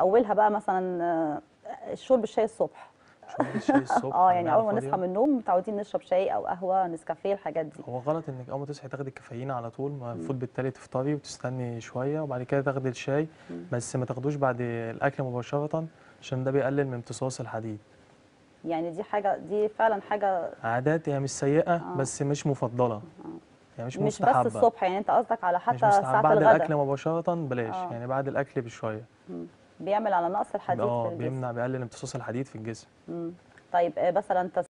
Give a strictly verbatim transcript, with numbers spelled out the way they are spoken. اولها بقى مثلا شرب الشاي الصبح. شرب الشاي الصبح اه يعني اول ما نصحى من النوم متعودين نشرب شاي او قهوه نسكافيه الحاجات دي. هو غلط انك اول ما تصحي تاخدي الكافيين على طول، المفروض بالتالي تفطري وتستني شويه وبعد كده تاخدي الشاي، بس ما تاخدوش بعد الاكل مباشره عشان ده بيقلل من امتصاص الحديد. يعني دي حاجه، دي فعلا حاجه عادات هي يعني مش سيئه آه. بس مش مفضله آه. يعني مش مستحبه، مش بس الصبح يعني، انت قصدك على حتى ساعه الغداء بعد الاكل مباشره بلاش آه. يعني بعد الاكل بشويه م. بيعمل على نقص الحديد اه بيمنع بيقلل امتصاص الحديد في الجسم. امم طيب مثلا